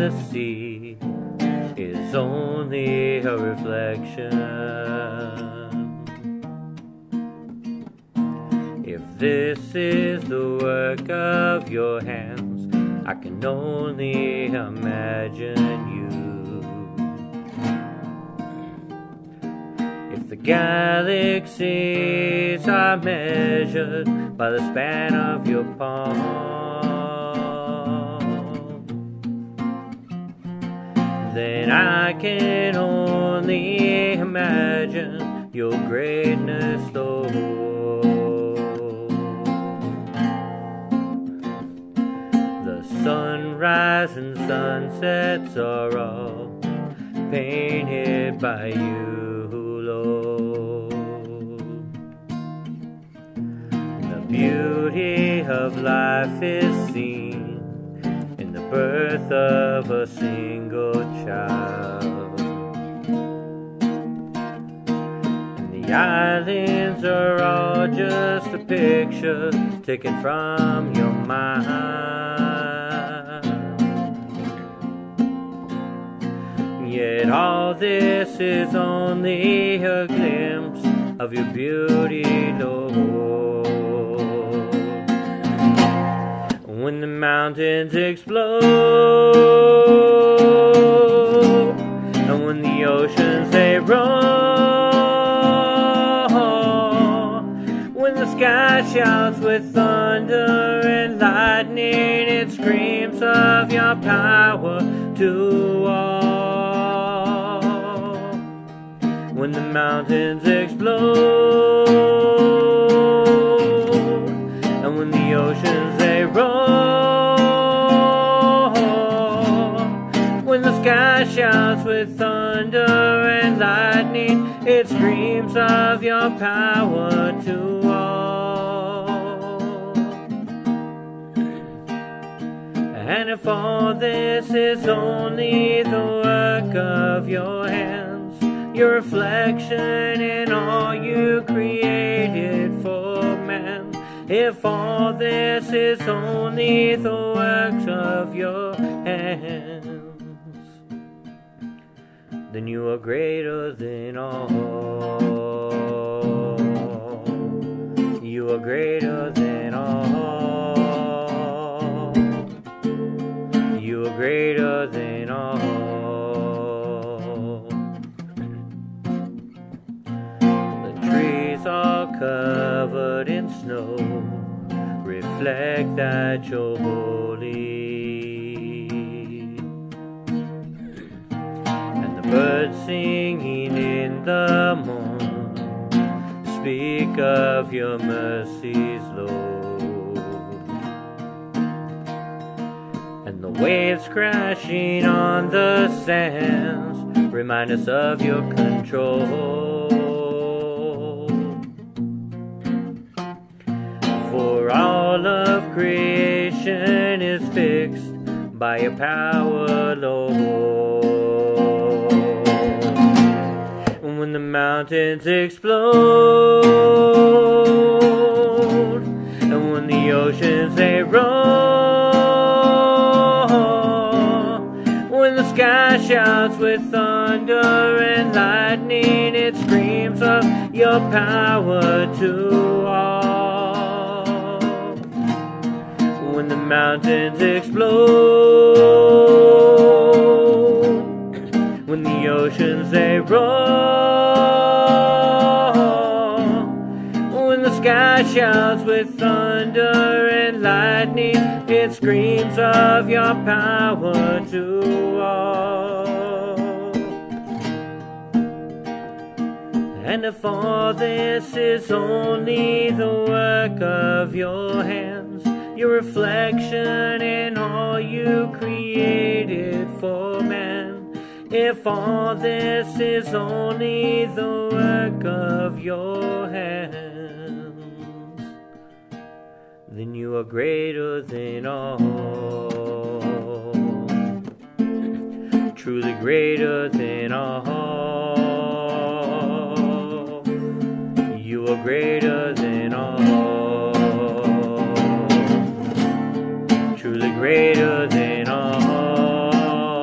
to see is only a reflection. If this is the work of your hands, I can only imagine you. If the galaxies are measured by the span of your palm, then I can only imagine your greatness, Lord. Sunrise and sunsets are all painted by you, Lord. The beauty of life is seen in the birth of a single child. And the islands are all just a picture taken from your mind. Yet all this is only a glimpse of your beauty, Lord. When the mountains explode, and when the oceans they roar, when the sky shouts with thunder and lightning, it screams of your power to all. When the mountains explode, and when the oceans they roar, when the sky shouts with thunder and lightning, it screams of your power to all. And if all this is only the work of your hands, your reflection in all you created for man, if all this is only the works of your hands, then you are greater than all. You are greater than all. You are greater than all. All covered in snow reflect that you're holy, and the birds singing in the morn speak of your mercies, Lord. And the waves crashing on the sands remind us of your control. All of creation is fixed by your power, Lord. When the mountains explode, and when the oceans they roar, when the sky shouts with thunder and lightning, it screams of your power to all. When the mountains explode, when the oceans they roar, when the sky shouts with thunder and lightning, it screams of your power to all. And if all this is only the work of your hands, your reflection in all you created for man, if all this is only the work of your hands, then you are greater than all. Truly greater than all. You are greater than all. Truly greater than all.